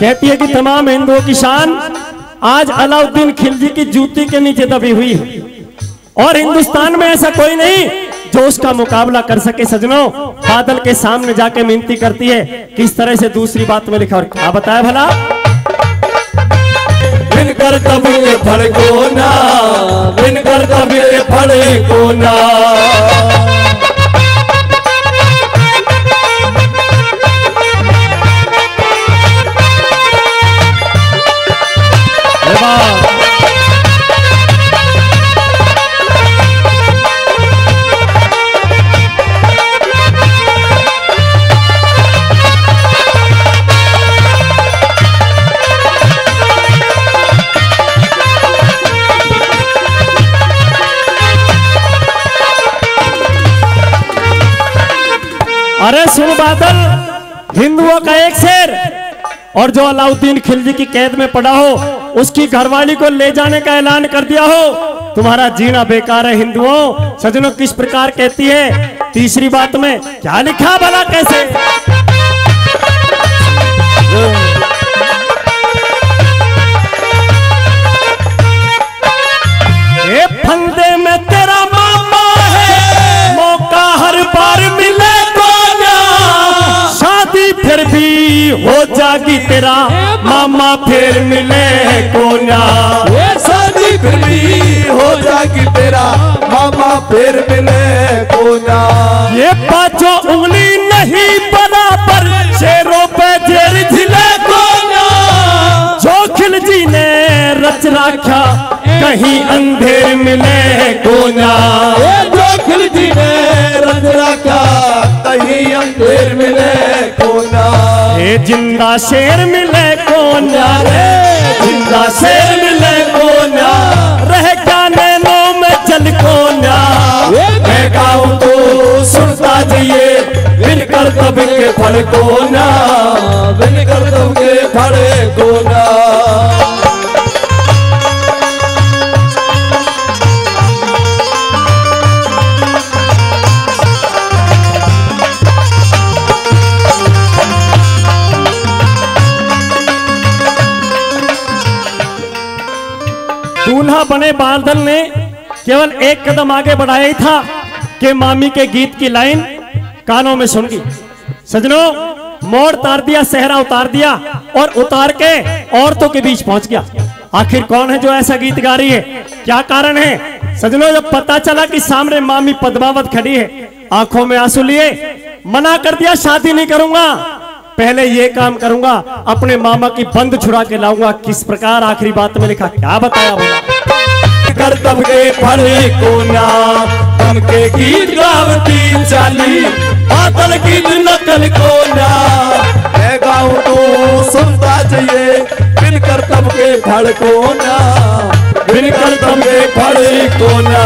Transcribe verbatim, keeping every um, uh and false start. कहती है कि तमाम हिंदुओं की शान आज अलाउद्दीन खिलजी की जूती के नीचे दबी हुई है और हिंदुस्तान में ऐसा कोई नहीं जो उसका मुकाबला कर सके। सजनों, बादल के सामने जाके मिनती करती है किस तरह से दूसरी बात में लिखा और क्या बताया भला, विनकर तबिल फड़ कोना, विनकर तबिल फड़ कोना, अरे सुन बादल, हिंदुओं का एक शेर, और जो अलाउद्दीन खिलजी की कैद में पड़ा हो उसकी घरवाली को ले जाने का ऐलान कर दिया हो, तुम्हारा जीना बेकार है हिंदुओं। सजनों, किस प्रकार कहती है तीसरी बात में, क्या लिखा भला, कैसे, ए फंदे में तेरा मामा है, मौका हर बार मिले फिर भी हो जागी तेरा मामा फिर मिले कोना, शादी फिर भी हो जागी तेरा मामा फिर मिले कोना, ये पांचों उंगली नहीं बराबर शेरों पे जेर झिले कोना, जो खिलजी ने रच रखा कहीं अंधेर मिले कोना, जो खिलजी ने रच रखा कहीं अंधेर मिले कोना, ये जिंदा शेर मिले कोना रे, जिंदा शेर मिले कोना, रह क्या नैनों में जल कोना, मैं गाऊं तो सुनता जिए बिनकर तब के फल कोना, बिनकर तब के फल कोना। दूल्हा बने बादल ने केवल एक कदम आगे बढ़ाया ही था कि मामी के गीत की लाइन कानों में सुन गई। सजनों, मोड़ तार दिया, सहरा उतार दिया और उतार के औरतों के बीच पहुंच गया। आखिर कौन है जो ऐसा गीत गा रही है, क्या कारण है? सजनों, जब पता चला कि सामने मामी पदमावत खड़ी है, आंखों में आंसू लिए मना कर दिया, शादी नहीं करूंगा, पहले ये काम करूंगा, अपने मामा की बंद छुड़ा के लाऊंगा। किस प्रकार आखिरी बात में लिखा, क्या बताया भला, तब के फड़े कोना, तब के गीत गावती चाली, बादल की नकल कोना, मैं गाऊं तो सुनता चाहिए बिनकर तब के फड़ कोना, बिनकर तब के फड़े कोना।